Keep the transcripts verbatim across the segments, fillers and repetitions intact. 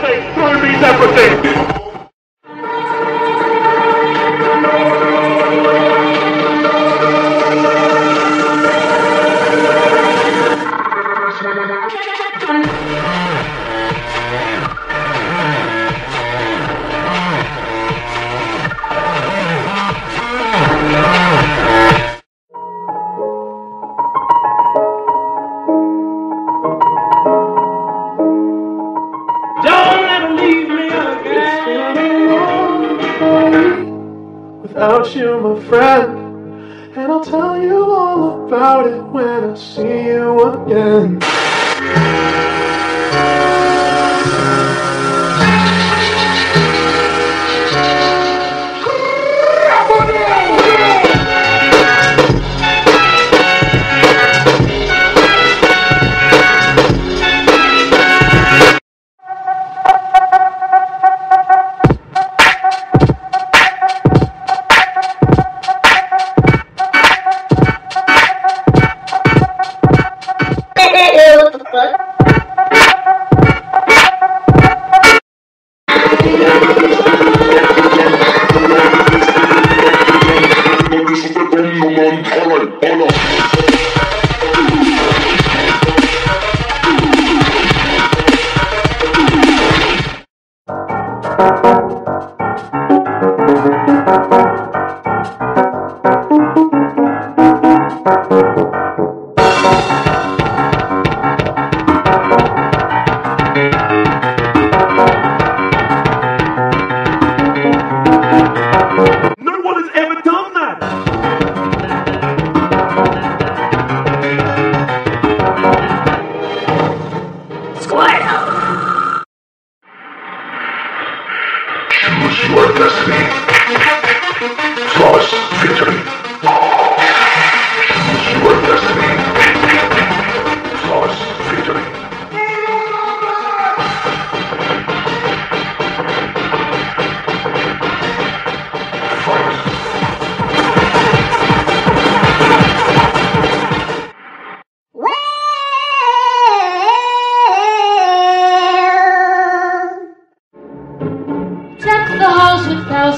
say soybeans everything. Without you, my friend, and I'll tell you all about it when I see you again.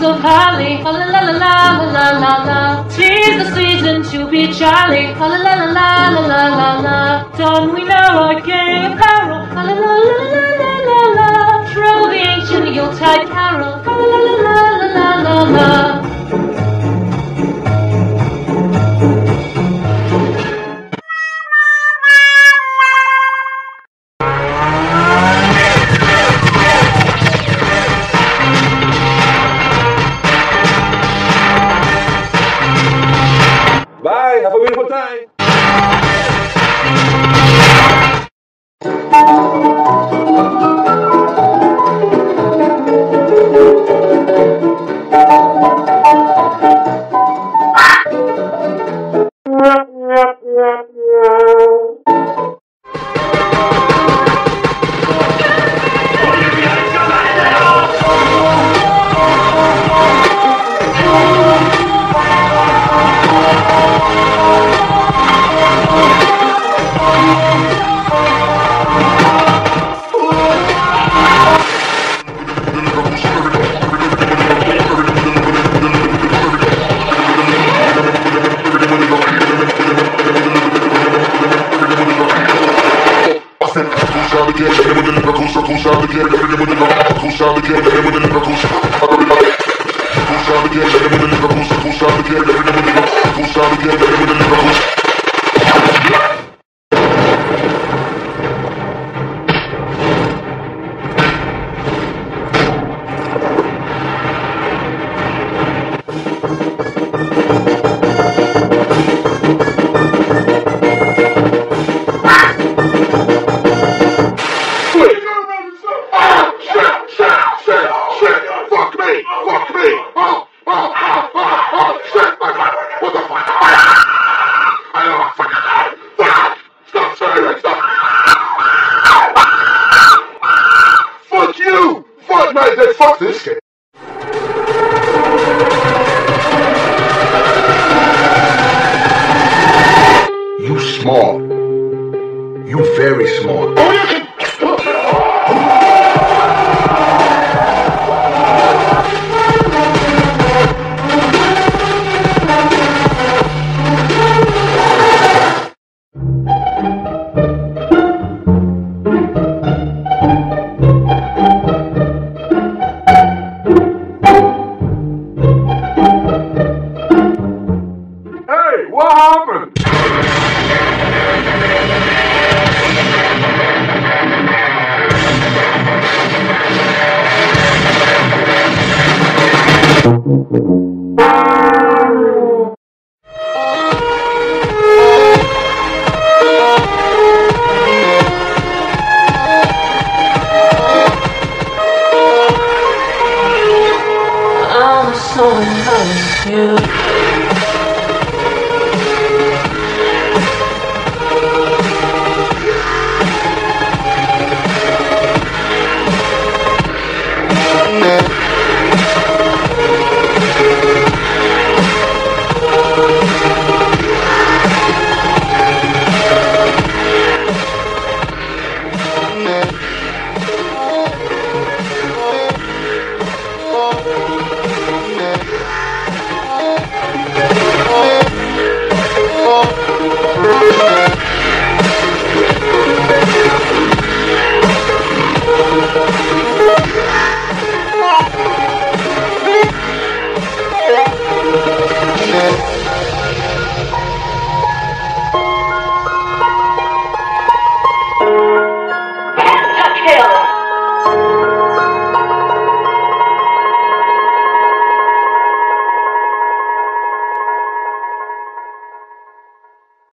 Of holly, la la la la la la la. Tis the season to be jolly, la la la la la la la. Don't we know our gay apparel, la la la la la la la. Troll the ancient Yuletide carol, la la la la la la la. Have a beautiful time. Small. You very small.